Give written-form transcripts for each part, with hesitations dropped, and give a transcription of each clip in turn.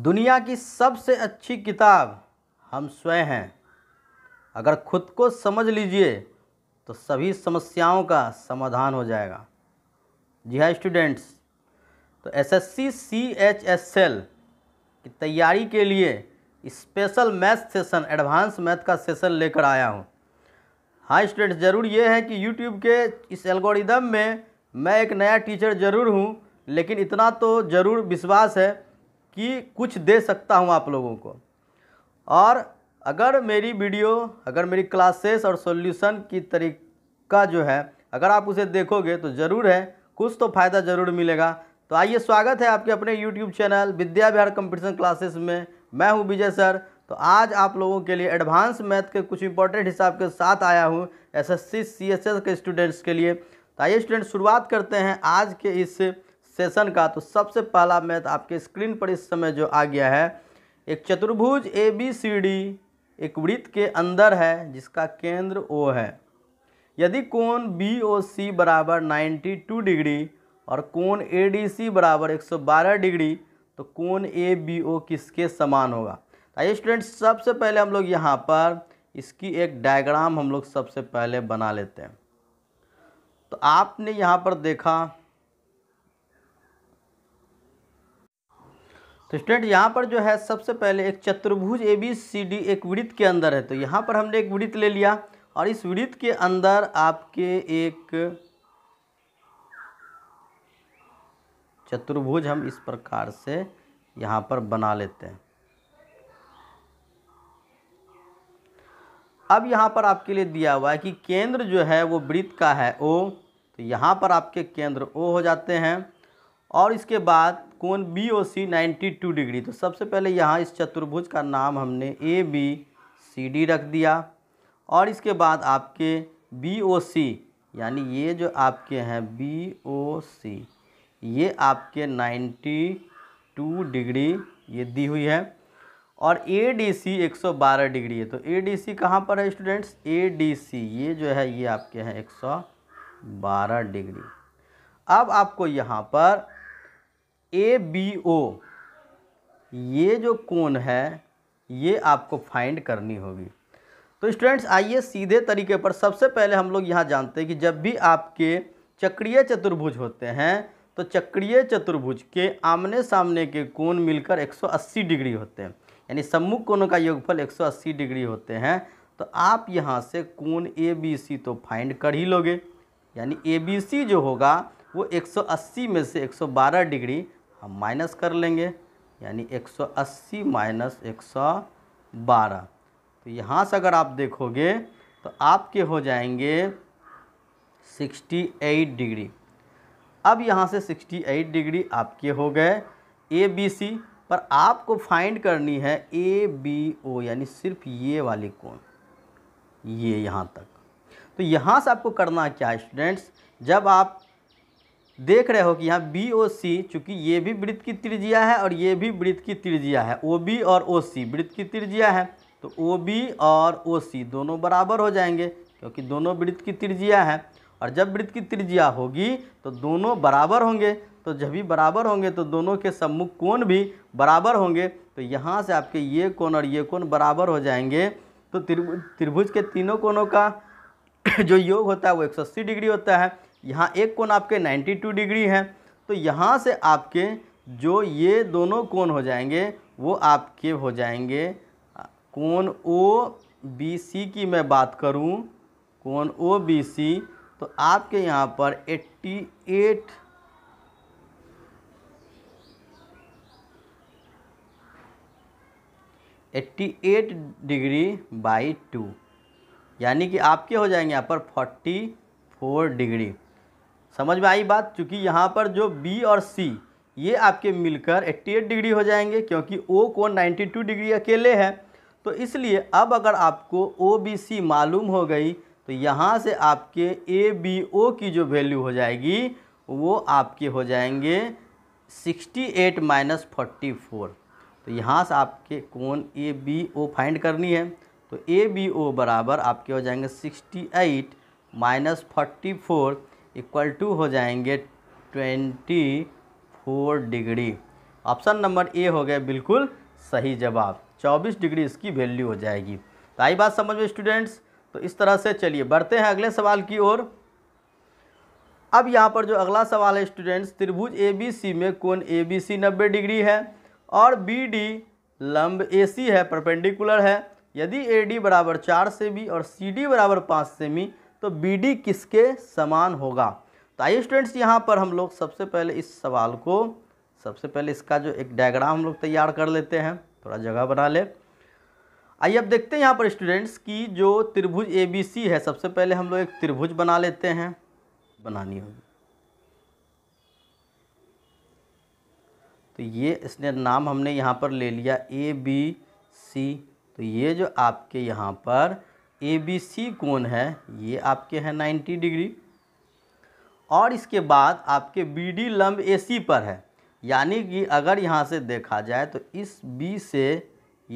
दुनिया की सबसे अच्छी किताब हम स्वयं हैं। अगर खुद को समझ लीजिए तो सभी समस्याओं का समाधान हो जाएगा। जी हाँ स्टूडेंट्स, तो एसएससी CHSL की तैयारी के लिए special math session, advance math का सेशन लेकर आया हूँ। हाँ स्टूडेंट्स, ज़रूर ये है कि यूट्यूब के इस एल्गोरिदम में मैं एक नया टीचर ज़रूर हूँ, लेकिन इतना तो ज़रूर विश्वास है कि कुछ दे सकता हूँ आप लोगों को। और अगर मेरी क्लासेस और सॉल्यूशन की तरीका जो है, अगर आप उसे देखोगे तो ज़रूर है कुछ तो फ़ायदा ज़रूर मिलेगा। तो आइए, स्वागत है आपके अपने YouTube channel Vidya Vihar competition classes में। मैं हूँ विजय सर। तो आज आप लोगों के लिए एडवांस मैथ के कुछ इंपॉर्टेंट हिसाब के साथ आया हूँ एसएससी सीएचएसएल के स्टूडेंट्स के लिए। तो आइए स्टूडेंट, शुरुआत करते हैं आज के इस सेशन का। तो सबसे पहला मैथ आपके स्क्रीन पर इस समय जो आ गया है, एक चतुर्भुज ABCD एक वृत्त के अंदर है जिसका केंद्र O है। यदि कोण BOC बराबर 92 डिग्री और कोण ADC बराबर 112 डिग्री, तो कोण ABO किसके समान होगा? आइए स्टूडेंट्स, सबसे पहले हम लोग यहाँ पर इसकी एक डायग्राम हम लोग सबसे पहले बना लेते हैं। तो आपने यहाँ पर देखा, तो स्टूडेंट यहाँ पर जो है सबसे पहले एक चतुर्भुज ABCD एक वृत्त के अंदर है। तो यहाँ पर हमने एक वृत्त ले लिया और इस वृत्त के अंदर आपके एक चतुर्भुज हम इस प्रकार से यहाँ पर बना लेते हैं। अब यहाँ पर आपके लिए दिया हुआ है कि केंद्र जो है वो वृत्त का है O, तो यहाँ पर आपके केंद्र O हो जाते हैं और इसके बाद कोण BOC 92 डिग्री। तो सबसे पहले यहाँ इस चतुर्भुज का नाम हमने ABCD रख दिया और इसके बाद आपके BOC, यानी ये जो आपके हैं BOC, ये आपके 92 डिग्री ये दी हुई है और ADC 112 डिग्री है। तो ADC कहाँ पर है स्टूडेंट्स? ADC ये जो है ये आपके हैं 112 डिग्री। अब आपको यहाँ पर ABO ये जो कोण है ये आपको फाइंड करनी होगी। तो स्टूडेंट्स आइए सीधे तरीके पर, सबसे पहले हम लोग यहाँ जानते हैं कि जब भी आपके चक्रीय चतुर्भुज होते हैं तो चक्रीय चतुर्भुज के आमने सामने के कोण मिलकर 180 डिग्री होते हैं, यानी सम्मुख कोणों का योगफल 180 डिग्री होते हैं। तो आप यहाँ से कोण ABC तो फाइंड कर ही लोगे, यानी ABC जो होगा वो 180 में से 112 डिग्री हम माइनस कर लेंगे, यानी 180 माइनस 112। तो यहाँ से अगर आप देखोगे तो आपके हो जाएंगे 68 डिग्री। अब यहाँ से 68 डिग्री आपके हो गए ABC, पर आपको फाइंड करनी है ABO, यानी सिर्फ ये वाली कोण, ये यहाँ तक। तो यहाँ से आपको करना क्या है स्टूडेंट्स, जब आप देख रहे हो कि यहाँ BOC, चूँकि ये भी वृत्त की त्रिज्या है और ये भी वृत्त की त्रिज्या है, OB और OC वृत्त की त्रिज्या है, तो OB और OC दोनों बराबर हो जाएंगे क्योंकि दोनों वृत्त की त्रिज्या है। और जब वृत्त की त्रिज्या होगी तो दोनों बराबर होंगे, तो जब भी बराबर होंगे तो दोनों के सम्मुख कोण भी बराबर होंगे। तो यहाँ से आपके ये कोण और ये कोण बराबर हो जाएंगे। तो त्रिभुज के तीनों कोणों का जो योग होता है वो 180 डिग्री होता है। यहाँ एक कोण आपके 92 डिग्री है, तो यहाँ से आपके जो ये दोनों कोण हो जाएंगे वो आपके हो जाएंगे कोण OBC की मैं बात करूँ, कोण OBC, तो आपके यहाँ पर 88 88 डिग्री बाई 2, यानी कि आपके हो जाएंगे यहाँ पर 44 डिग्री। समझ में आई बात? चूँकि यहाँ पर जो B और C ये आपके मिलकर 88 डिग्री हो जाएंगे क्योंकि O कोण 92 डिग्री अकेले है। तो इसलिए अब अगर आपको OBC मालूम हो गई तो यहाँ से आपके ABO की जो वैल्यू हो जाएगी वो आपके हो जाएंगे 68 माइनस 44। तो यहाँ से आपके कोण ABO फाइंड करनी है, तो ABO बराबर आपके हो जाएंगे 68 माइनस 44 इक्वल टू हो जाएंगे 24 डिग्री। ऑप्शन नंबर ए हो गया बिल्कुल सही जवाब। 24 डिग्री इसकी वैल्यू हो जाएगी। तो आई बात समझ में स्टूडेंट्स। तो इस तरह से चलिए बढ़ते हैं अगले सवाल की ओर। अब यहाँ पर जो अगला सवाल है स्टूडेंट्स, त्रिभुज एबीसी में कोण एबीसी 90 डिग्री है और बीडी लंब एसी है, परपेंडिकुलर है। यदि एडी बराबर 4 सेमी और सीडी बराबर 5 सेमी तो बीडी किसके समान होगा। तो आइए स्टूडेंट्स यहाँ पर हम लोग सबसे पहले इसका जो एक डायग्राम हम लोग तैयार कर लेते हैं, थोड़ा जगह बना ले। आइए अब देखते हैं यहाँ पर स्टूडेंट्स की जो त्रिभुज एबीसी है, सबसे पहले हम लोग एक त्रिभुज बना लेते हैं, बनानी होगी। तो ये इसने नाम हमने यहाँ पर ले लिया ए बी सी। तो ये जो आपके यहाँ पर ए बी सी कोण है ये आपके हैं 90 डिग्री और इसके बाद आपके बी डी लंब ए सी पर है। यानी कि अगर यहाँ से देखा जाए तो इस बी से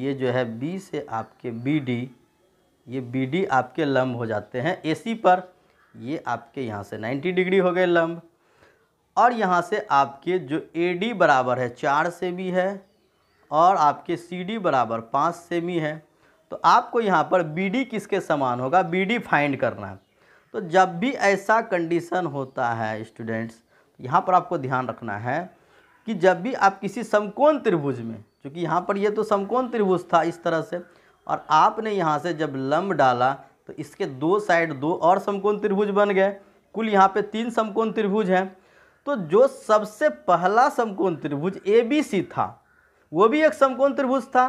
ये जो है बी से आपके बी डी, ये बी डी आपके लंब हो जाते हैं ए सी पर। ये आपके यहाँ से 90 डिग्री हो गए लंब और यहाँ से आपके जो ए डी बराबर है 4 सेमी है और आपके सी डी बराबर 5 सेमी है। तो आपको यहाँ पर बी डी किसके समान होगा, बी डी फाइंड करना है। तो जब भी ऐसा कंडीशन होता है स्टूडेंट्स, यहाँ पर आपको ध्यान रखना है कि जब भी आप किसी समकोण त्रिभुज में, क्योंकि यहाँ पर ये तो समकोण त्रिभुज था इस तरह से और आपने यहाँ से जब लंब डाला तो इसके दो साइड दो और समकोण त्रिभुज बन गए, कुल यहाँ पे 3 समकोण त्रिभुज हैं। तो जो सबसे पहला समकोण त्रिभुज एबीसी था वो भी एक समकोण त्रिभुज था।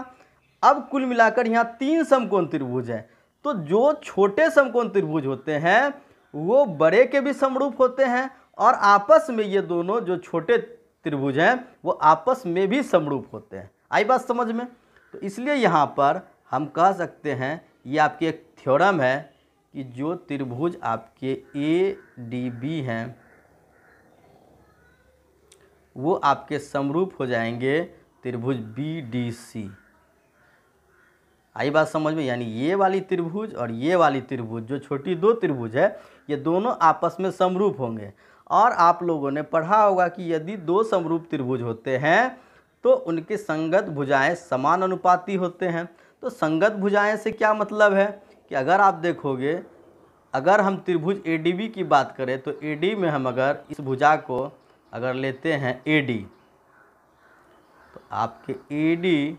अब कुल मिलाकर यहाँ 3 समकोण त्रिभुज हैं। तो जो छोटे समकोण त्रिभुज होते हैं वो बड़े के भी समरूप होते हैं और आपस में ये दोनों जो छोटे त्रिभुज हैं वो आपस में भी समरूप होते हैं। आई बात समझ में। तो इसलिए यहाँ पर हम कह सकते हैं ये आपकी एक थ्योरम है कि जो त्रिभुज आपके ए डी बी हैं वो आपके समरूप हो जाएंगे त्रिभुज बी डी सी। आई बात समझ में। यानी ये वाली त्रिभुज और ये वाली त्रिभुज, जो छोटी 2 त्रिभुज है, ये दोनों आपस में समरूप होंगे। और आप लोगों ने पढ़ा होगा कि यदि 2 समरूप त्रिभुज होते हैं तो उनके संगत भुजाएं समान अनुपाती होते हैं। तो संगत भुजाएं से क्या मतलब है कि अगर आप देखोगे, अगर हम त्रिभुज एडीबी की बात करें तो एडी में हम अगर इस भुजा को अगर लेते हैं एडी तो आपके एडी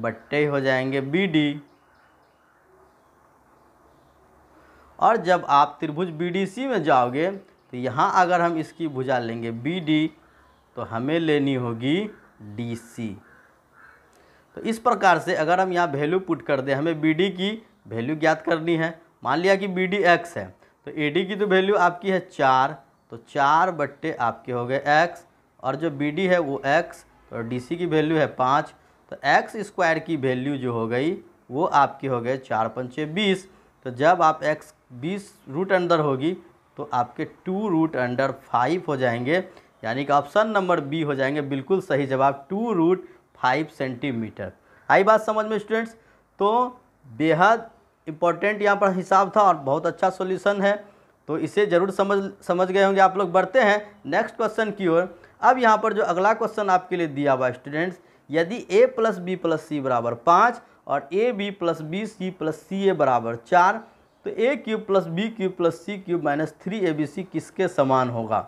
बट्टे हो जाएंगे बीडी। और जब आप त्रिभुज बीडीसी में जाओगे तो यहाँ अगर हम इसकी भुजा लेंगे बीडी तो हमें लेनी होगी डीसी। तो इस प्रकार से अगर हम यहाँ वैल्यू पुट कर दें, हमें बीडी की वैल्यू ज्ञात करनी है। मान लिया कि बीडी एक्स है तो एडी की तो वैल्यू आपकी है 4, तो 4 बट्टे आपके हो गए एक्स और जो बीडी है वो एक्स और डीसी की वैल्यू है 5। तो एक्स स्क्वायर की वैल्यू जो हो गई वो आपकी हो गए 4×5=20। तो जब आप एक्स 20 रूट अंडर होगी तो आपके 2√5 हो जाएंगे। यानी कि ऑप्शन नंबर बी हो जाएंगे बिल्कुल सही जवाब, 2√5 सेंटीमीटर। आई बात समझ में स्टूडेंट्स। तो बेहद इम्पोर्टेंट यहाँ पर हिसाब था और बहुत अच्छा सॉल्यूशन है। तो इसे ज़रूर समझ गए होंगे आप लोग। बढ़ते हैं नेक्स्ट क्वेश्चन की ओर। अब यहाँ पर जो अगला क्वेश्चन आपके लिए दिया हुआ स्टूडेंट्स, यदि a+b+c = 5 और ab+bc+ca = 4 तो a³ + b³ + c³ - 3ab किसके समान होगा।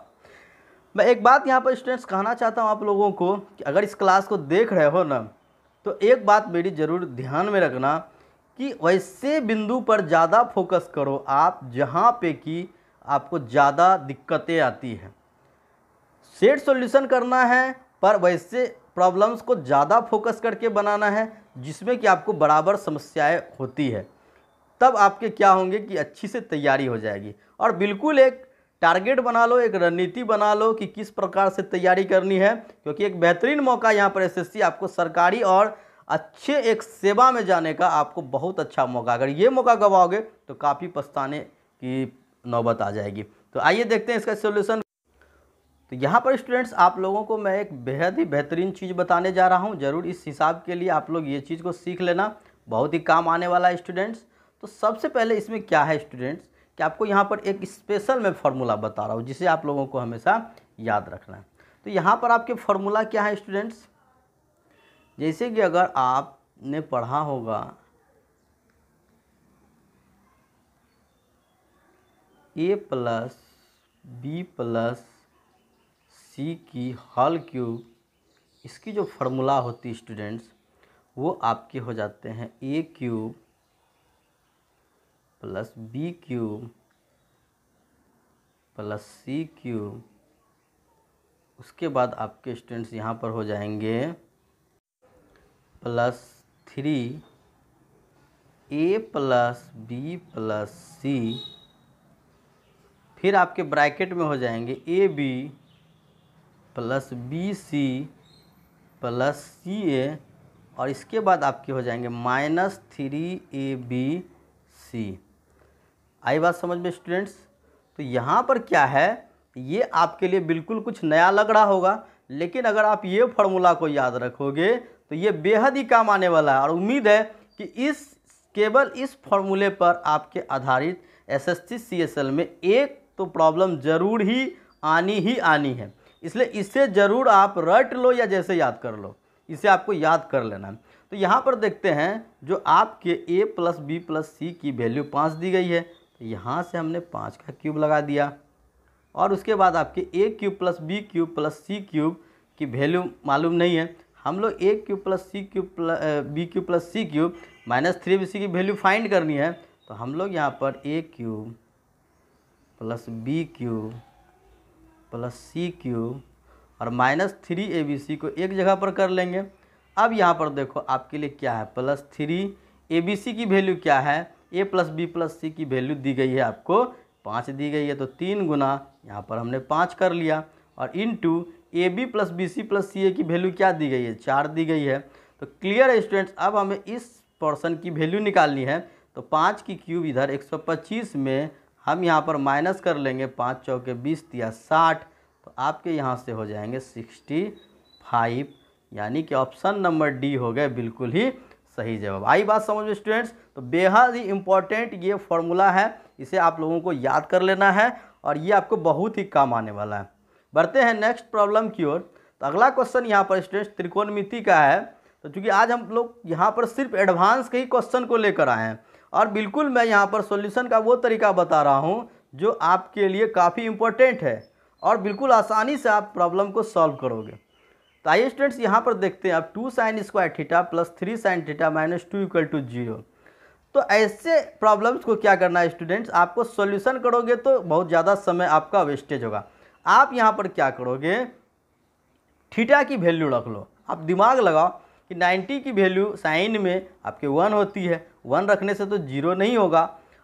मैं एक बात यहाँ पर स्टूडेंट्स कहना चाहता हूँ आप लोगों को कि अगर इस क्लास को देख रहे हो ना तो एक बात मेरी ज़रूर ध्यान में रखना कि वैसे बिंदु पर ज़्यादा फोकस करो आप जहाँ पे कि आपको ज़्यादा दिक्कतें आती हैं। सेट सॉल्यूशन करना है पर वैसे प्रॉब्लम्स को ज़्यादा फोकस करके बनाना है जिसमें कि आपको बराबर समस्याएं होती है, तब आपके क्या होंगे कि अच्छी से तैयारी हो जाएगी। और बिल्कुल एक टारगेट बना लो, एक रणनीति बना लो कि किस प्रकार से तैयारी करनी है, क्योंकि एक बेहतरीन मौका यहाँ पर एसएससी आपको सरकारी और अच्छे एक सेवा में जाने का आपको बहुत अच्छा मौका, अगर ये मौका गवाओगे तो काफ़ी पछताने की नौबत आ जाएगी। तो आइए देखते हैं इसका सॉल्यूशन। तो यहाँ पर स्टूडेंट्स आप लोगों को मैं एक बेहद ही बेहतरीन चीज़ बताने जा रहा हूँ, ज़रूर इस हिसाब के लिए आप लोग ये चीज़ को सीख लेना, बहुत ही काम आने वाला है स्टूडेंट्स। तो सबसे पहले इसमें क्या है स्टूडेंट्स कि आपको यहाँ पर एक स्पेशल मैं फार्मूला बता रहा हूँ जिसे आप लोगों को हमेशा याद रखना है। तो यहाँ पर आपके फॉर्मूला क्या है स्टूडेंट्स, जैसे कि अगर आपने पढ़ा होगा A plus B plus C की होल क्यूब, इसकी जो फार्मूला होती है स्टूडेंट्स वो आपके हो जाते हैं A cube plus B cube plus C cube, उसके बाद आपके स्टूडेंट्स यहाँ पर हो जाएंगे plus 3 A plus B plus C, फिर आपके ब्रैकेट में हो जाएंगे A B plus B C plus C A, और इसके बाद आपके हो जाएंगे माइनस 3 ए बी सी। आई बात समझ में स्टूडेंट्स। तो यहाँ पर क्या है, ये आपके लिए बिल्कुल कुछ नया लग रहा होगा, लेकिन अगर आप ये फार्मूला को याद रखोगे तो ये बेहद ही काम आने वाला है। और उम्मीद है कि इस केवल इस फार्मूले पर आपके आधारित एसएससी सीएचएल में एक तो प्रॉब्लम ज़रूर ही आनी है, इसलिए इसे ज़रूर आप रट लो या जैसे याद कर लो, इसे आपको याद कर लेना। तो यहाँ पर देखते हैं जो आपके A plus B plus C की वैल्यू 5 दी गई है, तो यहाँ से हमने 5 का क्यूब लगा दिया, और उसके बाद आपके A cube plus B cube plus C cube की वैल्यू मालूम नहीं है, हम लोग A cube plus C cube plus B cube plus C cube minus 3 B C की वैल्यू फाइंड करनी है। तो हम लोग यहाँ पर A cube plus B cube plus C cube और माइनस 3 ए बी सी को एक जगह पर कर लेंगे। अब यहाँ पर देखो आपके लिए क्या है, प्लस 3 ए बी सी की वैल्यू क्या है, A plus B plus C की वैल्यू दी गई है आपको 5 दी गई है, तो 3 गुना यहाँ पर हमने 5 कर लिया, और into A B plus B C plus C A की वैल्यू क्या दी गई है, 4 दी गई है। तो क्लियर है स्टूडेंट्स, अब हमें इस पोर्शन की वैल्यू निकालनी है, तो 5 की क्यूब इधर 125 में हम यहाँ पर माइनस कर लेंगे, 5 चौके 20 या 60, तो आपके यहाँ से हो जाएंगे 65, यानी कि ऑप्शन नंबर डी हो गए बिल्कुल ही सही जवाब। आई बात समझ में स्टूडेंट्स। तो बेहद ही इम्पॉर्टेंट ये फॉर्मूला है, इसे आप लोगों को याद कर लेना है और ये आपको बहुत ही काम आने वाला है। बढ़ते हैं नेक्स्ट प्रॉब्लम की ओर। तो अगला क्वेश्चन यहाँ पर स्टूडेंट्स त्रिकोणमिति का है, तो चूँकि आज हम लोग यहाँ पर सिर्फ एडवांस के ही क्वेश्चन को लेकर आए हैं, और बिल्कुल मैं यहाँ पर सॉल्यूशन का वो तरीका बता रहा हूँ जो आपके लिए काफ़ी इम्पोर्टेंट है और बिल्कुल आसानी से आप प्रॉब्लम को सॉल्व करोगे। तो आइए स्टूडेंट्स यहाँ पर देखते हैं, अब 2 sin² theta plus 3 sin theta minus 2 = 0। तो ऐसे प्रॉब्लम्स को क्या करना है स्टूडेंट्स, आपको सॉल्यूशन करोगे तो बहुत ज़्यादा समय आपका वेस्टेज होगा। आप यहाँ पर क्या करोगे, थीटा की वैल्यू रख लो, आप दिमाग लगाओ कि 90 की वैल्यू साइन में आपके 1 होती है, 1 रखने से तो 0 नहीं होगा।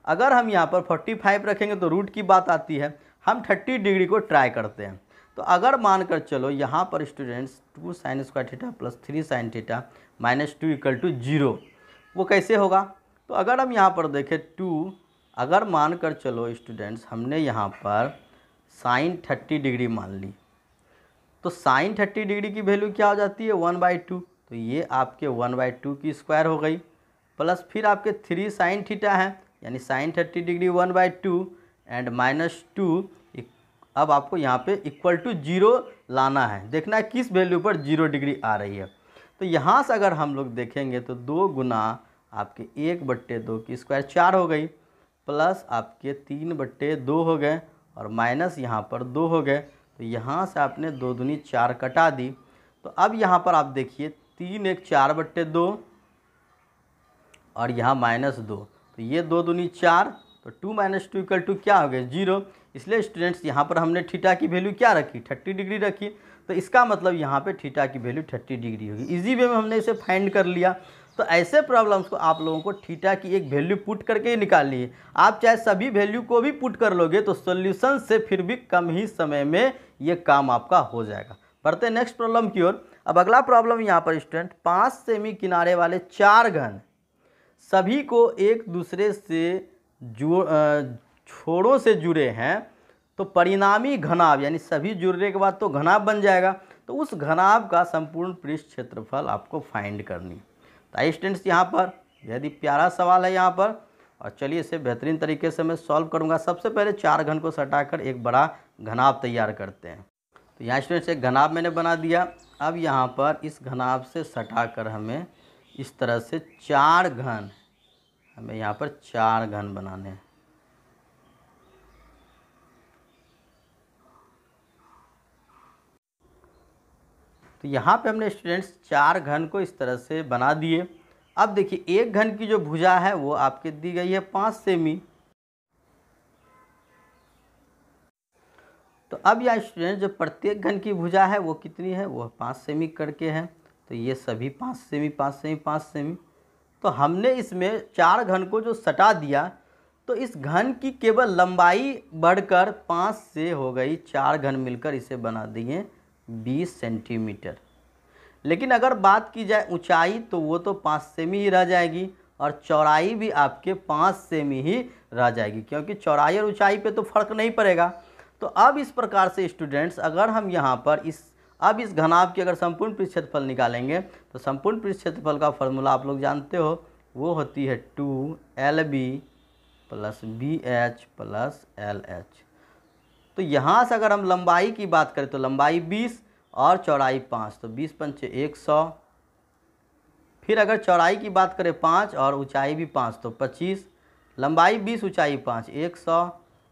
अगर हम यहाँ पर 45 रखेंगे तो रूट की बात आती है, हम 30 डिग्री को ट्राई करते हैं। तो अगर मानकर चलो यहाँ पर students 2 sin² theta plus 3 sin theta minus 2 = 0, वो कैसे होगा। तो अगर हम यहाँ पर देखें 2, अगर मानकर चलो स्टूडेंट्स हमने यहाँ पर साइन 30 डिग्री मान ली, तो साइन 30 डिग्री की वैल्यू क्या हो जाती है, 1/2, तो ये आपके 1/2 की स्क्वायर हो गई, प्लस फिर आपके 3 sin थीटा है, यानी साइन 30 डिग्री 1/2 एंड माइनस 2। अब आपको यहाँ पे = 0 लाना है, देखना है किस वैल्यू पर 0 डिग्री आ रही है। तो यहाँ से अगर हम लोग देखेंगे तो 2 गुना आपके 1/2 की स्क्वायर 4 हो गई, प्लस आपके 3/2 हो गए और माइनस यहाँ पर 2 हो गए, तो यहाँ से आपने 2 दूनी 4 कटा दी। तो अब यहाँ पर आप देखिए 3 = 4/2 और यहाँ -2, तो ये 2 दूनी 4, तो 2 - 2 = क्या हो गए, 0। इसलिए स्टूडेंट्स यहाँ पर हमने थीटा की वैल्यू क्या रखी, 30 डिग्री रखी, तो इसका मतलब यहाँ पे थीटा की वैल्यू 30 डिग्री होगी। इजी वे में हमने इसे फाइंड कर लिया। तो ऐसे प्रॉब्लम्स को आप लोगों को थीटा की एक वैल्यू पुट करके ही निकालनी है। आप चाहे सभी वैल्यू को भी पुट कर लोगे तो सॉल्यूशन से फिर भी कम ही समय में ये काम आपका हो जाएगा। बढ़ते नेक्स्ट प्रॉब्लम की ओर। अब अगला प्रॉब्लम यहाँ पर स्टूडेंट 5 सेमी किनारे वाले 4 घन सभी को एक दूसरे से छोरों से जुड़े हैं, तो परिणामी घनाभ, यानी सभी जुड़ने के बाद तो घनाभ बन जाएगा, तो उस घनाभ का संपूर्ण पृष्ठ क्षेत्रफल आपको फाइंड करनी। तो आई स्टूडेंट्स यहाँ पर यदि प्यारा सवाल है यहाँ पर, और चलिए इसे बेहतरीन तरीके से मैं सॉल्व करूँगा। सबसे पहले 4 घन को सटाकर एक बड़ा घनाभ तैयार करते हैं। तो तो यहाँ स्टूडेंट्स एक घनाभ मैंने बना दिया। अब यहाँ पर इस घनाभ से सटा कर हमें इस तरह से चार घन, हमें यहाँ पर चार घन बनाने हैं। तो यहाँ पे हमने स्टूडेंट्स चार घन को इस तरह से बना दिए। अब देखिए एक घन की जो भुजा है वो आपके दी गई है 5 सेमी। तो अब यहाँ स्टूडेंट जो प्रत्येक घन की भुजा है वो कितनी है, वो 5 सेमी करके है। तो ये सभी 5 सेमी 5 सेमी 5 सेमी। तो हमने इसमें चार घन को जो सटा दिया तो इस घन की केवल लंबाई बढ़कर 5 से हो गई, चार घन मिलकर इसे बना दिए 20 सेंटीमीटर। लेकिन अगर बात की जाए ऊंचाई तो वो तो 5 सेमी ही रह जाएगी और चौड़ाई भी आपके 5 सेमी ही रह जाएगी, क्योंकि चौड़ाई और ऊंचाई पे तो फ़र्क नहीं पड़ेगा। तो अब इस प्रकार से स्टूडेंट्स अगर हम यहाँ पर इस घनाभ की अगर संपूर्ण पृष्ठफल निकालेंगे तो संपूर्ण पृष्ठफल का फॉर्मूला आप लोग जानते हो, वो होती है 2 LB + BH + LH। तो यहाँ से अगर हम लंबाई की बात करें तो लंबाई 20 और चौड़ाई 5, तो 20 × 5 = 100। फिर अगर चौड़ाई की बात करें 5 और ऊंचाई भी 5 तो 25, लंबाई 20 ऊंचाई 5 100।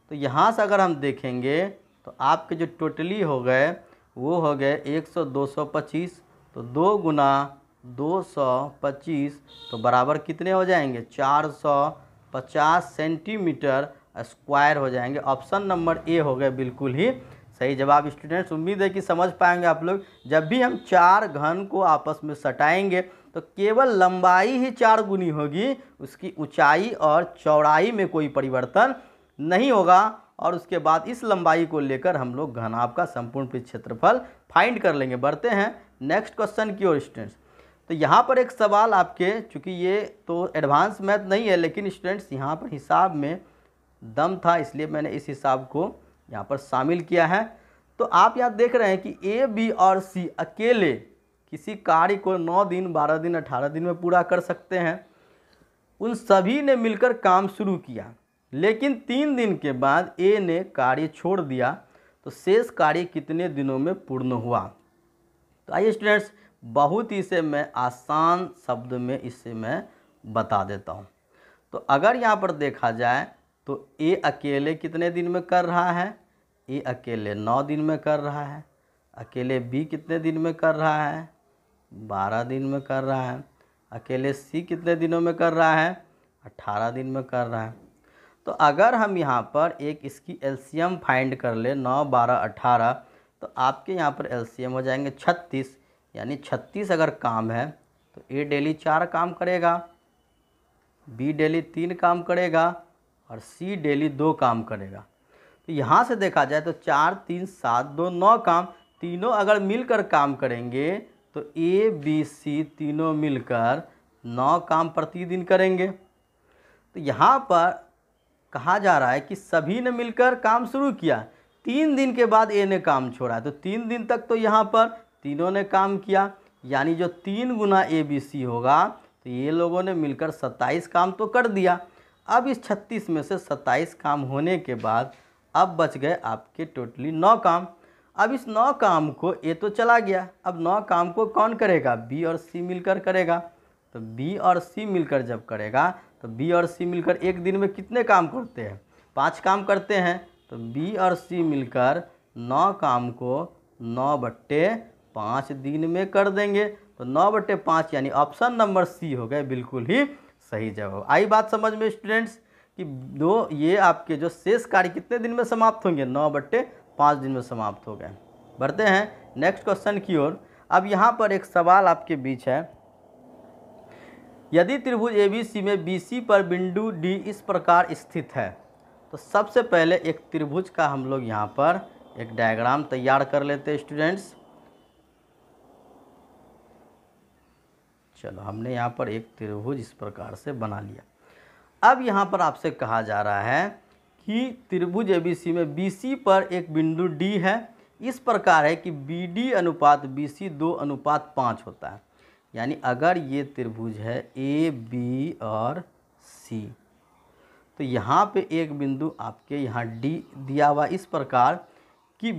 तो यहाँ से अगर हम देखेंगे तो आपके जो टोटली हो गए वो हो गए 100 225, तो 2 × 225 तो बराबर कितने हो जाएंगे 450 सेंटीमीटर स्क्वायर हो जाएंगे। ऑप्शन नंबर ए हो गए बिल्कुल ही सही जवाब। स्टूडेंट्स उम्मीद है कि समझ पाएंगे आप लोग। जब भी हम चार घन को आपस में सटाएंगे तो केवल लंबाई ही 4 गुनी होगी, उसकी ऊंचाई और चौड़ाई में कोई परिवर्तन नहीं होगा। और उसके बाद इस लंबाई को लेकर हम लोग घनाभ का संपूर्ण पृष्ठफल फाइंड कर लेंगे। बढ़ते हैं नेक्स्ट क्वेश्चन की ओर स्टूडेंट्स। तो यहाँ पर एक सवाल आपके, चूँकि ये तो एडवांस मैथ नहीं है लेकिन स्टूडेंट्स यहाँ पर हिसाब में दम था इसलिए मैंने इस हिसाब को यहाँ पर शामिल किया है। तो आप यहाँ देख रहे हैं कि ए बी और सी अकेले किसी कार्य को 9 दिन 12 दिन 18 दिन में पूरा कर सकते हैं। उन सभी ने मिलकर काम शुरू किया लेकिन 3 दिन के बाद ए ने कार्य छोड़ दिया, तो शेष कार्य कितने दिनों में पूर्ण हुआ। तो आइए स्टूडेंट्स बहुत ही से मैं आसान शब्द में इसे मैं बता देता हूँ। तो अगर यहाँ पर देखा जाए तो ए अकेले कितने दिन में कर रहा है, ए अकेले 9 दिन में कर रहा है। अकेले बी कितने दिन में कर रहा है, 12 दिन में कर रहा है। अकेले सी कितने दिनों में कर रहा है, 18 दिन में कर रहा है। तो अगर हम यहाँ पर एक इसकी एलसीएम फाइंड कर ले 9, 12, 18 तो आपके यहाँ पर एलसीएम हो जाएंगे 36, यानी 36 अगर काम है तो ए डेली 4 काम करेगा, बी डेली 3 काम करेगा और सी डेली 2 काम करेगा। तो यहाँ से देखा जाए तो 4, 3, 7, 2, 9 काम, तीनों अगर मिलकर काम करेंगे तो ए बी सी तीनों मिलकर 9 काम प्रतिदिन करेंगे। तो यहाँ पर कहा जा रहा है कि सभी ने मिलकर काम शुरू किया, 3 दिन के बाद ए ने काम छोड़ा, तो 3 दिन तक तो यहाँ पर तीनों ने काम किया, यानी जो 3 गुना ए बी सी होगा। तो ये लोगों ने मिलकर 27 काम तो कर दिया। अब इस 36 में से 27 काम होने के बाद अब बच गए आपके टोटली 9 काम। अब इस 9 काम को ए तो चला गया, अब 9 काम को कौन करेगा, बी और सी मिलकर करेगा। तो बी और सी मिलकर जब करेगा तो बी और सी मिलकर एक दिन में कितने काम करते हैं, 5 काम करते हैं। तो बी और सी मिलकर 9 काम को 9/5 दिन में कर देंगे। तो 9/5 यानी ऑप्शन नंबर सी हो गए बिल्कुल ही सही जवाब। आई बात समझ में स्टूडेंट्स कि दो ये आपके जो शेष कार्य कितने दिन में समाप्त होंगे, 9/5 दिन में समाप्त हो गए। बढ़ते हैं नेक्स्ट क्वेश्चन की ओर। अब यहाँ पर एक सवाल आपके बीच है, यदि त्रिभुज एबीसी में बीसी पर बिंदु डी इस प्रकार स्थित है। तो सबसे पहले एक त्रिभुज का हम लोग यहाँ पर एक डायग्राम तैयार कर लेते हैं स्टूडेंट्स। चलो हमने यहाँ पर एक त्रिभुज इस प्रकार से बना लिया। अब यहाँ पर आपसे कहा जा रहा है कि त्रिभुज एबीसी में बीसी पर एक बिंदु डी है, इस प्रकार है कि बीडी अनुपात बीसी 2:5 होता है। यानी अगर ये त्रिभुज है ए बी और सी तो यहाँ पे एक बिंदु आपके यहाँ डी दिया हुआ, इस प्रकार कि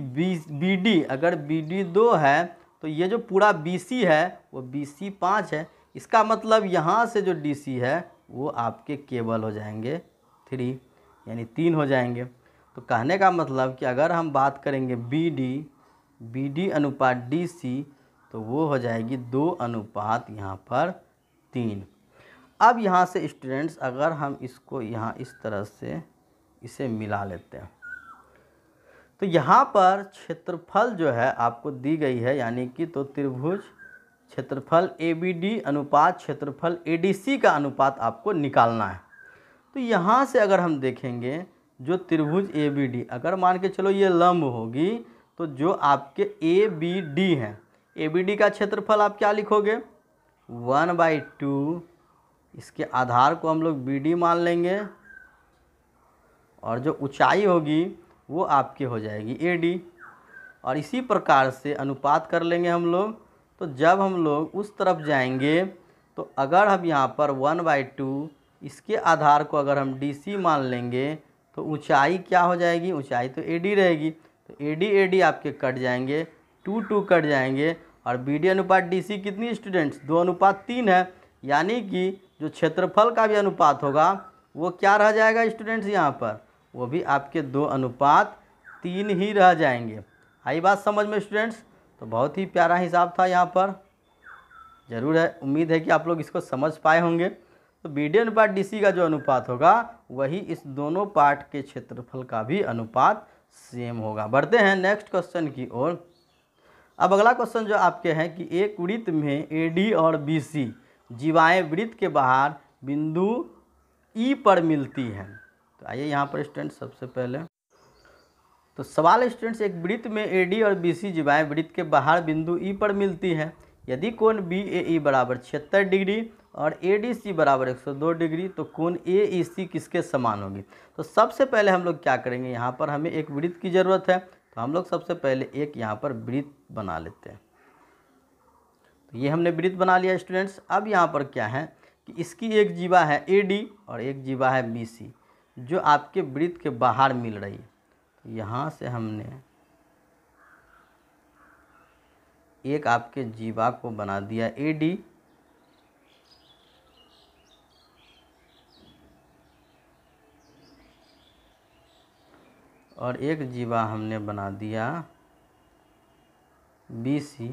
BD अगर BD 2 है तो ये जो पूरा BC है वो BC 5 है। इसका मतलब यहाँ से जो DC है वो आपके केबल हो जाएंगे 3 यानी 3 हो जाएंगे। तो कहने का मतलब कि अगर हम बात करेंगे BD अनुपात DC तो वो हो जाएगी 2 अनुपात यहाँ पर 3। अब यहाँ से स्टूडेंट्स अगर हम इसको यहाँ इस तरह से इसे मिला लेते हैं तो यहाँ पर क्षेत्रफल जो है आपको दी गई है यानी कि तो त्रिभुज क्षेत्रफल ABD अनुपात क्षेत्रफल ADC का अनुपात आपको निकालना है। तो यहाँ से अगर हम देखेंगे जो त्रिभुज ABD अगर मान के चलो ये लंब होगी तो जो आपके ABD हैं ABD का क्षेत्रफल आप क्या लिखोगे 1/2। इसके आधार को हम लोग BD मान लेंगे और जो ऊंचाई होगी वो आपके हो जाएगी AD और इसी प्रकार से अनुपात कर लेंगे हम लोग। तो जब हम लोग उस तरफ जाएंगे तो अगर हम यहाँ पर 1/2 इसके आधार को अगर हम DC मान लेंगे तो ऊंचाई क्या हो जाएगी ऊंचाई तो AD रहेगी। तो AD आपके कट जाएंगे 2 कट जाएंगे और BD अनुपात DC कितनी स्टूडेंट्स 2 अनुपात 3 है यानी कि जो क्षेत्रफल का भी अनुपात होगा वो क्या रह जाएगा स्टूडेंट्स यहाँ पर वो भी आपके 2 अनुपात 3 ही रह जाएंगे। आई बात समझ में स्टूडेंट्स। तो बहुत ही प्यारा हिसाब था यहाँ पर ज़रूर है उम्मीद है कि आप लोग इसको समझ पाए होंगे। तो BD अनुपात DC का जो अनुपात होगा वही इस दोनों पार्ट के क्षेत्रफल का भी अनुपात सेम होगा। बढ़ते हैं नेक्स्ट क्वेश्चन की ओर। अब अगला क्वेश्चन जो आपके हैं कि एक वृत्त में AD और BC जीवाएँ वृत्त के बाहर बिंदु E पर मिलती हैं। तो आइए यहाँ पर स्टूडेंट्स सबसे पहले तो सवाल स्टूडेंट्स एक वृत्त में AD और BC जीवाएँ वृत्त के बाहर बिंदु E पर मिलती हैं। यदि कोण BAE बराबर 76 डिग्री और ADC बराबर 102 डिग्री तो कोण AEC किसके समान होगी। तो सबसे पहले हम लोग क्या करेंगे यहाँ पर हमें एक वृत्त की ज़रूरत है तो हम लोग सबसे पहले एक यहाँ पर वृत्त बना लेते हैं। तो ये हमने वृत्त बना लिया स्टूडेंट्स। अब यहाँ पर क्या है कि इसकी एक जीवा है AD और एक जीवा है BC जो आपके वृत्त के बाहर मिल रही है। तो यहाँ से हमने एक आपके जीवा को बना दिया AD और एक जीवा हमने बना दिया BC।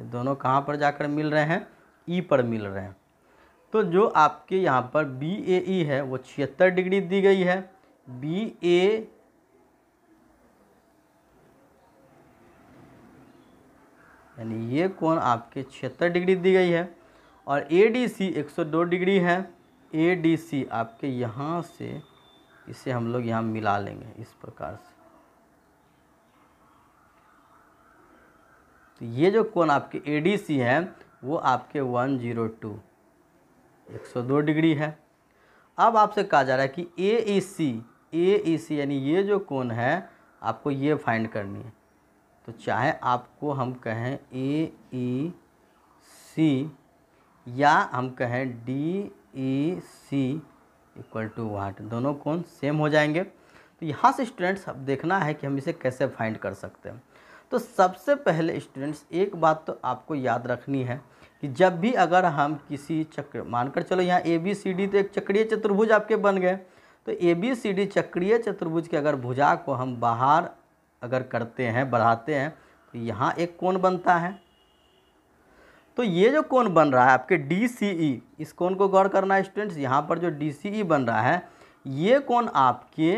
ये दोनों कहाँ पर जाकर मिल रहे हैं E पर मिल रहे हैं। तो जो आपके यहाँ पर BAE है वो 76 डिग्री दी गई है यानी ये कोण आपके 76 डिग्री दी गई है और ADC 102 डिग्री है। ADC आपके यहाँ से इसे हम लोग यहाँ मिला लेंगे इस प्रकार से। तो ये जो कोण आपके ADC है वो आपके 102 102 डिग्री है। अब आपसे कहा जा रहा है कि AEC यानी ये जो कोण है आपको ये फाइंड करनी है। तो चाहे आपको हम कहें AEC या हम कहें DEC = 1 दोनों कोण सेम हो जाएंगे। तो यहाँ से स्टूडेंट्स अब देखना है कि हम इसे कैसे फाइंड कर सकते हैं। तो सबसे पहले स्टूडेंट्स एक बात तो आपको याद रखनी है कि जब भी अगर हम किसी चक्र मानकर चलो यहाँ ABCD तो एक चक्रीय चतुर्भुज आपके बन गए। तो ABCD चक्रीय चतुर्भुज के अगर भुजा को हम बाहर अगर करते हैं बढ़ाते हैं तो यहाँ एक कोण बनता है। तो ये जो कोण बन रहा है आपके DCE इस कोण को गौर करना है स्टूडेंट्स। यहाँ पर जो DCE बन रहा है ये कोण आपके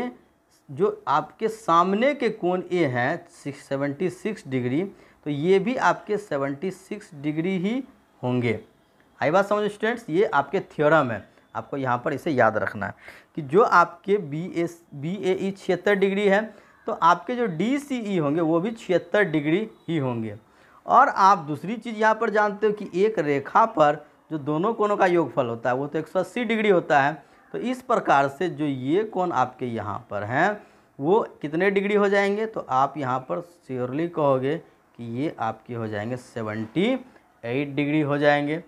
जो आपके सामने के कोण A है 76 डिग्री तो ये भी आपके 76 डिग्री ही होंगे। आई बात समझो स्टूडेंट्स। ये आपके थ्योरम है आपको यहाँ पर इसे याद रखना है कि जो आपके BAE 76 डिग्री है तो आपके जो DCE होंगे वो भी 76 डिग्री ही होंगे। और आप दूसरी चीज़ यहाँ पर जानते हो कि एक रेखा पर जो दोनों कोणों का योगफल होता है वो तो 180 डिग्री होता है। तो इस प्रकार से जो ये कोण आपके यहाँ पर हैं वो कितने डिग्री हो जाएंगे तो आप यहाँ पर श्योरली कहोगे कि ये आपके हो जाएंगे 78 डिग्री हो जाएंगे।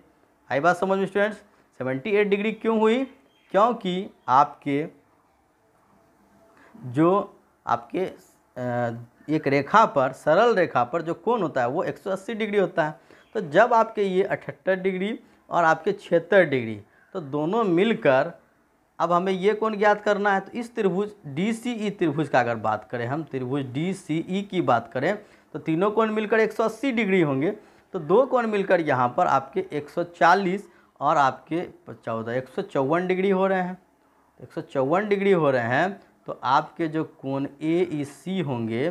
आई बात समझ में स्टूडेंट्स। 78 डिग्री क्यों हुई क्योंकि आपके जो आपके एक रेखा पर, सरल रेखा पर जो कोण होता है वो 180 डिग्री होता है। तो जब आपके ये 78 डिग्री और आपके 76 डिग्री तो दोनों मिलकर अब हमें ये कोण ज्ञात करना है। तो इस त्रिभुज DCE त्रिभुज का अगर बात करें, हम त्रिभुज DCE की बात करें तो तीनों कोण मिलकर 180 डिग्री होंगे। तो दो कोण मिलकर यहाँ पर आपके 140 और आपके 154 डिग्री हो रहे हैं। 154 डिग्री हो रहे हैं तो आपके जो कोण AEC होंगे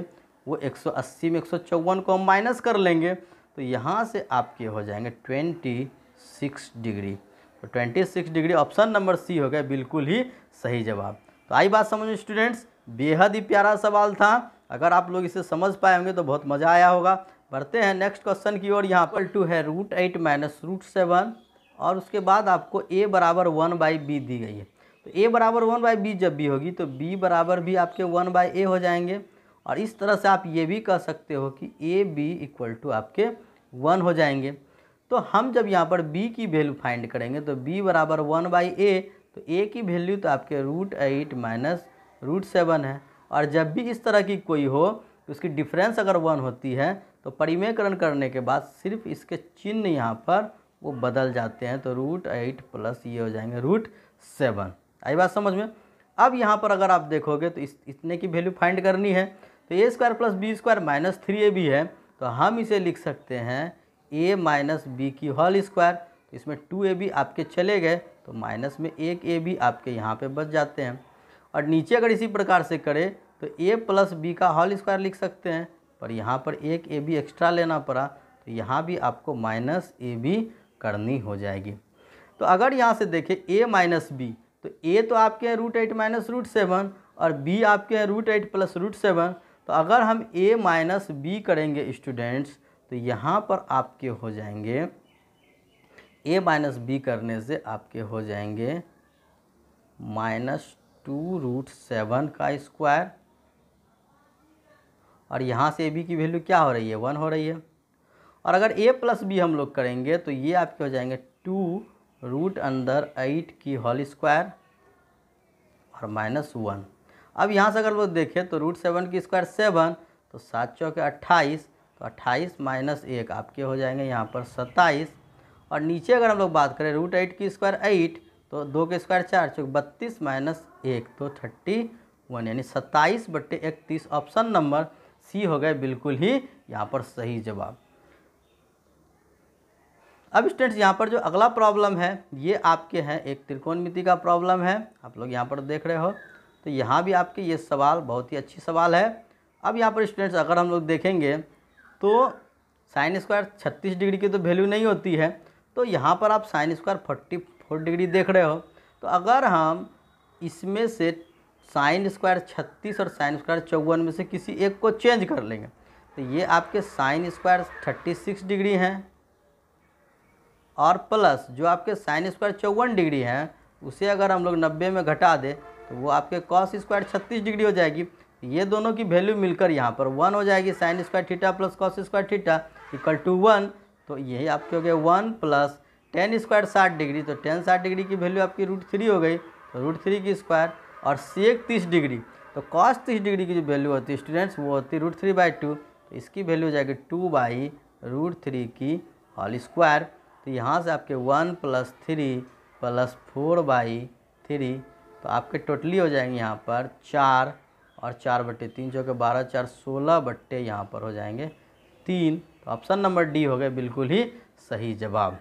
वो 180 में 154 को हम माइनस कर लेंगे तो यहाँ से आपके हो जाएंगे 26 डिग्री। तो 26 डिग्री ऑप्शन नंबर सी हो गया बिल्कुल ही सही जवाब। तो आई बात समझ में स्टूडेंट्स, बेहद ही प्यारा सवाल था। अगर आप लोग इसे समझ पाए होंगे तो बहुत मज़ा आया होगा। बढ़ते हैं नेक्स्ट क्वेश्चन की ओर। यहाँ पर टू है √8 माइनस √7 और उसके बाद आपको a बराबर 1/b दी गई है। तो a बराबर 1/b जब भी होगी तो b बराबर भी आपके 1/a हो जाएंगे। और इस तरह से आप ये भी कह सकते हो कि ab इक्वल टू आपके 1 हो जाएंगे। तो हम जब यहाँ पर b की वैल्यू फाइंड करेंगे तो b बराबर 1/a, तो a की वैल्यू तो आपके √8 माइनस √7 है। और जब भी इस तरह की कोई हो तो उसकी डिफरेंस अगर 1 होती है तो परिमेयकरण करने के बाद सिर्फ इसके चिन्ह यहाँ पर वो बदल जाते हैं। तो √8 प्लस ये हो जाएंगे √7। आई बात समझ में। अब यहाँ पर अगर आप देखोगे तो इस इतने की वैल्यू फाइंड करनी है तो A square plus B square minus 3a भी है तो हम इसे लिख सकते हैं a माइनस बी की होल स्क्वायर। इसमें 2ab आपके चले गए तो माइनस में 1ab आपके यहाँ पे बच जाते हैं। और नीचे अगर इसी प्रकार से करें तो a प्लस बी का होल स्क्वायर लिख सकते हैं पर यहाँ पर 1ab एक्स्ट्रा लेना पड़ा तो यहाँ भी आपको माइनस ab करनी हो जाएगी। तो अगर यहाँ से देखें a माइनस b तो a तो आपके हैं √8 माइनस √7 और b आपके हैं √8 प्लस √7। तो अगर हम a माइनस b करेंगे स्टूडेंट्स तो यहाँ पर आपके हो जाएंगे a माइनस b करने से आपके हो जाएंगे माइनस 2√7 का स्क्वायर। और यहाँ से a b की वैल्यू क्या हो रही है, 1 हो रही है। और अगर a प्लस b हम लोग करेंगे तो ये आपके हो जाएंगे 2√8 की होल स्क्वायर और माइनस 1। अब यहाँ से अगर लोग देखें तो √7 की स्क्वायर 7 तो 7×4 = 28 तो 28 माइनस 1 आपके हो जाएंगे यहाँ पर 27। और नीचे अगर हम लोग बात करें √8 की स्क्वायर 8 तो 2 के स्क्वायर 4 = 32 माइनस 1 तो 31 यानी 27/31। ऑप्शन नंबर सी हो गए बिल्कुल ही यहाँ पर सही जवाब। अब स्टूडेंट्स यहाँ पर जो अगला प्रॉब्लम है ये आपके हैं एक त्रिकोणमिति का प्रॉब्लम है, आप लोग यहाँ पर देख रहे हो। तो यहाँ भी आपके ये सवाल बहुत ही अच्छी सवाल है। अब यहाँ पर स्टूडेंट्स अगर हम लोग देखेंगे तो साइन स्क्वायर 36 डिग्री की तो वैल्यू नहीं होती है तो यहाँ पर आप साइन स्क्वायर 44 डिग्री देख रहे हो। तो अगर हम इसमें से साइन स्क्वायर 36 और साइन स्क्वायर 54 में से किसी एक को चेंज कर लेंगे तो ये आपके साइन स्क्वायर 36 डिग्री हैं और प्लस जो आपके साइन स्क्वायर 54 डिग्री हैं उसे अगर हम लोग 90 में घटा दें तो वो आपके कॉस स्क्वायर 36 डिग्री हो जाएगी। ये दोनों की वैल्यू मिलकर यहाँ पर 1 हो जाएगी। Sine square theta plus cos square theta equal to 1। तो यही आपके हो गए 1 प्लस टेन स्क्वायर 60 डिग्री तो टेन 60 डिग्री की वैल्यू आपकी √3 हो गई तो √3 की स्क्वायर और सेक 30 डिग्री तो कॉस 30 डिग्री की जो वैल्यू होती है स्टूडेंट्स वो होती है √3/2। तो इसकी वैल्यू हो जाएगी 2/√3 की होल स्क्वायर। तो यहाँ से आपके 1 + 3 + 4/3 तो आपके टोटली हो जाएंगे यहाँ पर 4 और 4/3 = 12 4 16/, यहाँ पर हो जाएंगे 3। तो ऑप्शन नंबर डी हो गए बिल्कुल ही सही जवाब।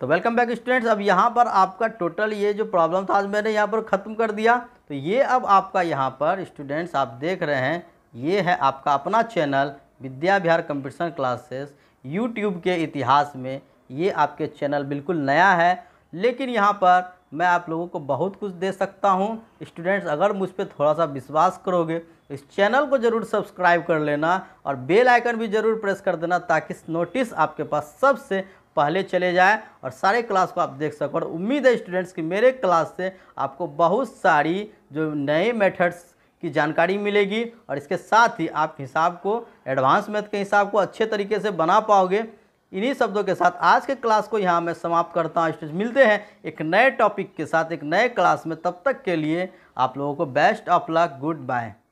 तो वेलकम बैक स्टूडेंट्स। अब यहाँ पर आपका टोटल ये जो प्रॉब्लम था आज मैंने यहाँ पर ख़त्म कर दिया। तो ये अब आपका यहाँ पर स्टूडेंट्स आप देख रहे हैं ये है आपका अपना channel Vidya Vihar competition classes. YouTube के इतिहास में ये आपके चैनल बिल्कुल नया है लेकिन यहाँ पर मैं आप लोगों को बहुत कुछ दे सकता हूँ। स्टूडेंट्स अगर मुझ पर थोड़ा सा विश्वास करोगे तो इस चैनल को ज़रूर सब्सक्राइब कर लेना और बेल आइकन भी ज़रूर प्रेस कर देना ताकि नोटिस आपके पास सबसे पहले चले जाए और सारे क्लास को आप देख सको। और उम्मीद है स्टूडेंट्स कि मेरे क्लास से आपको बहुत सारी जो नए मेथड्स की जानकारी मिलेगी और इसके साथ ही आप हिसाब को एडवांस मैथ के हिसाब को अच्छे तरीके से बना पाओगे। इन्हीं शब्दों के साथ आज के क्लास को यहाँ मैं समाप्त करता हूँ। स्टूडेंट्स मिलते हैं एक नए टॉपिक के साथ एक नए क्लास में, तब तक के लिए आप लोगों को best of luck, good bye.